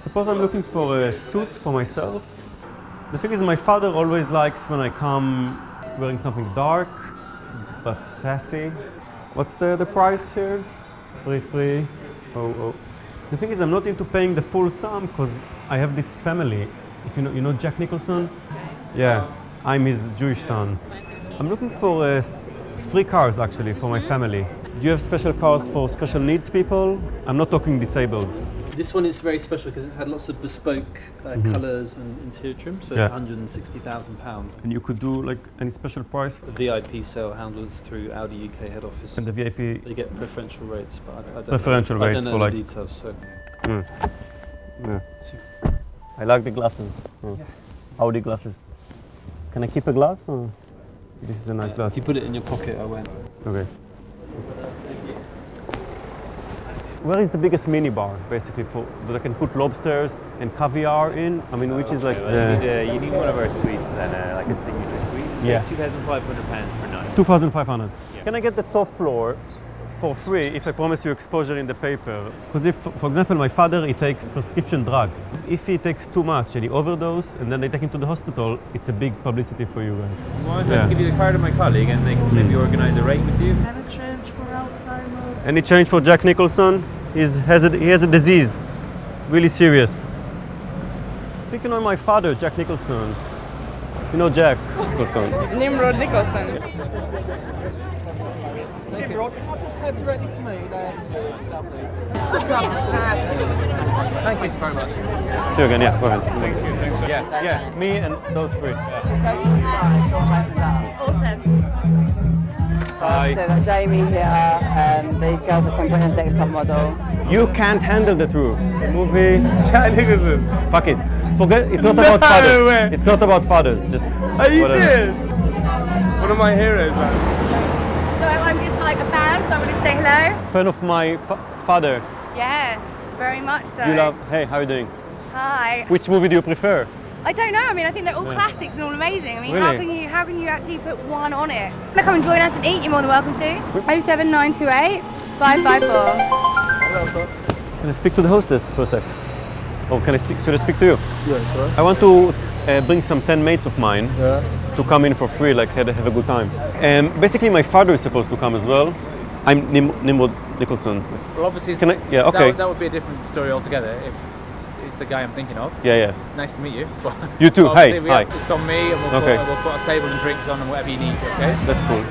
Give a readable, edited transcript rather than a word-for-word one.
Suppose I'm looking for a suit for myself. The thing is, my father always likes when I come wearing something dark, but sassy. What's the price here? Free. Oh. The thing is, I'm not into paying the full sum because I have this family. If you know Jack Nicholson? Yeah, I'm his Jewish son. I'm looking for free cars, actually, for my family. Do you have special cars for special needs people? I'm not talking disabled. This one is very special because it's had lots of bespoke colours and interior trim, so it's £160,000. And you could do like any special price? The VIP sale handled through Audi UK head office. And the VIP? They get preferential rates, but I don't know the details. So. Mm. Yeah. I like the glasses. Oh. Yeah. Audi glasses. Can I keep a glass? Or this is a nice glass. If you put it in your pocket, I won't. Okay. Where is the biggest minibar, basically, for that I can put lobsters and caviar in? I mean, which is like... you need one of our suites, then, like a signature suite. Yeah. Like £2,500 per night. £2,500. Yeah. Can I get the top floor for free if I promise you exposure in the paper? Because if, for example, my father, he takes prescription drugs. If he takes too much and he overdoses and then they take him to the hospital, it's a big publicity for you guys. Well, I can give you the card of my colleague and they can maybe organize a rate with you. Have a change for Alzheimer's. Any change for Jack Nicholson? He has a disease, really serious. I think you know my father, Jack Nicholson. You know Jack Nicholson? Nimrod Nicholson. Nimrod, can I just have directly to me? Thank you very much. See you again, yeah, go ahead. Thank you, thanks. Yeah, me and those three. Awesome. Hi. So I've got Jamie here, these girls are from Britain's Next Top Model. You Can't Handle the Truth. Movie. Jack Nicholson. Fuck it. Forget. It's not about fathers. Way. It's not about fathers. Just. Are you serious? One of my heroes, man. So I'm just like a fan, so I want to say hello. Fan of my father. Yes, very much so. You love. Hey, how are you doing? Hi. Which movie do you prefer? I don't know, I mean, I think they're all classics and all amazing. I mean, really? how can you actually put one on it? If you come and join us and eat, you're more than welcome to. 07928 554. Can I speak to the hostess for a sec? Or should I speak to you? Yeah, sure. I want to bring some 10 mates of mine to come in for free, like have a good time. Basically, my father is supposed to come as well. I'm Nimrod Nicholson. Well, obviously, that would be a different story altogether. If the guy I'm thinking of. Yeah. Nice to meet you. You too. Hi. It's on me and we'll put a table and drinks on and whatever you need, okay? That's cool.